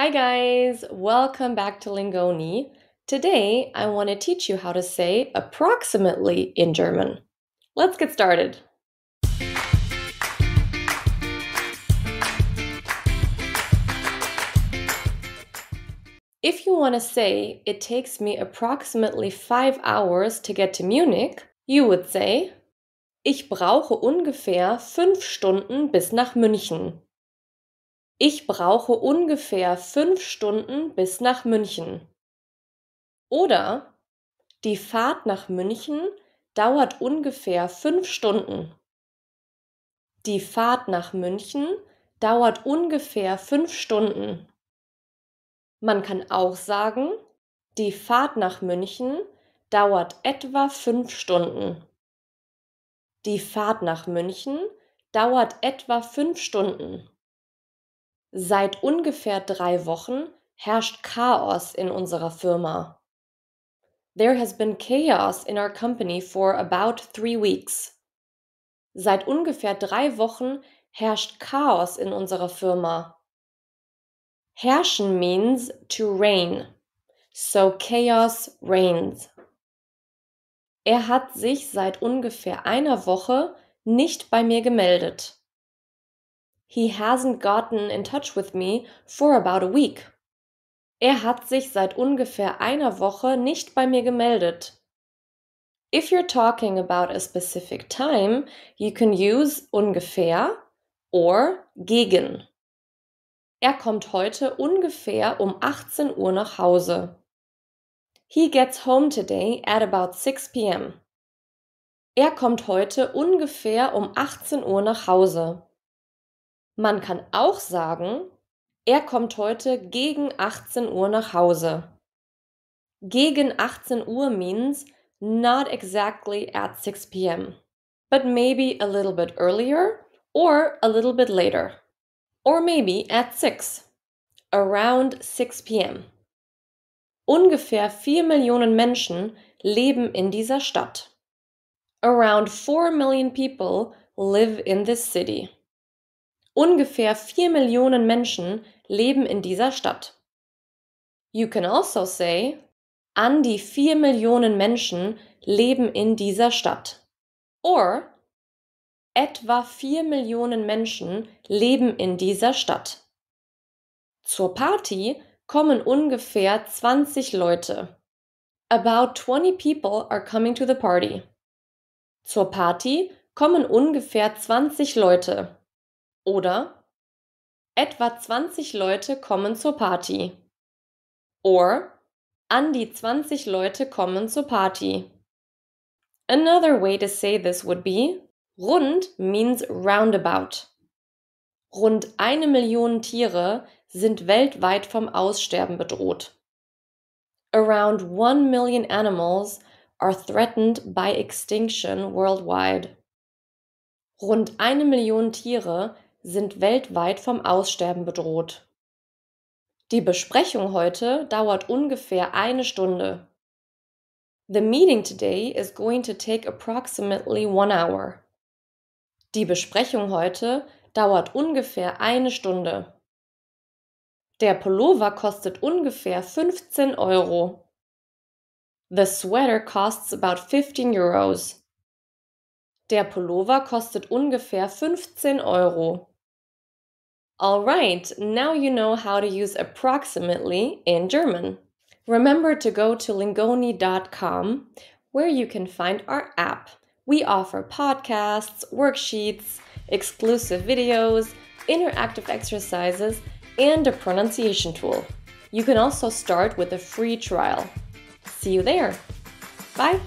Hi guys, welcome back to Lingoni. Today I want to teach you how to say approximately in German. Let's get started. If you want to say, it takes me approximately 5 hours to get to Munich, you would say, ich brauche ungefähr 5 Stunden bis nach München. Ich brauche ungefähr 5 Stunden bis nach München. Oder die Fahrt nach München dauert ungefähr 5 Stunden. Die Fahrt nach München dauert ungefähr 5 Stunden. Man kann auch sagen, die Fahrt nach München dauert etwa 5 Stunden. Die Fahrt nach München dauert etwa 5 Stunden. Seit ungefähr 3 Wochen herrscht Chaos in unserer Firma. There has been chaos in our company for about 3 weeks. Seit ungefähr 3 Wochen herrscht Chaos in unserer Firma. Herrschen means to reign, so chaos reigns. Er hat sich seit ungefähr 1 Woche nicht bei mir gemeldet. He hasn't gotten in touch with me for about a week. Er hat sich seit ungefähr 1 Woche nicht bei mir gemeldet. If you're talking about a specific time, you can use ungefähr or gegen. Er kommt heute ungefähr um 18 Uhr nach Hause. He gets home today at about 6 p.m. Er kommt heute ungefähr um 18 Uhr nach Hause. Man kann auch sagen, er kommt heute gegen 18 Uhr nach Hause. Gegen 18 Uhr means not exactly at 6 p.m., but maybe a little bit earlier or a little bit later. Or maybe at 6, around 6 p.m. Ungefähr 4 Millionen Menschen leben in dieser Stadt. Around 4 million people live in this city. Ungefähr 4 Millionen Menschen leben in dieser Stadt. You can also say, an die 4 Millionen Menschen leben in dieser Stadt. Or, etwa 4 Millionen Menschen leben in dieser Stadt. Zur Party kommen ungefähr 20 Leute. About 20 people are coming to the party. Zur Party kommen ungefähr 20 Leute. Oder etwa 20 Leute kommen zur Party. Or an die 20 Leute kommen zur Party. Another way to say this would be rund means roundabout. Rund 1 Million Tiere sind weltweit vom Aussterben bedroht. Around 1 million animals are threatened by extinction worldwide. Rund 1 Million Tiere sind weltweit vom Aussterben bedroht. Die Besprechung heute dauert ungefähr 1 Stunde. The meeting today is going to take approximately 1 hour. Die Besprechung heute dauert ungefähr 1 Stunde. Der Pullover kostet ungefähr 15 Euro. The sweater costs about 15 euros. Der Pullover kostet ungefähr 15 Euro. Alright, now you know how to use approximately in German. Remember to go to lingoni.com where you can find our app. We offer podcasts, worksheets, exclusive videos, interactive exercises, and a pronunciation tool. You can also start with a free trial. See you there. Bye.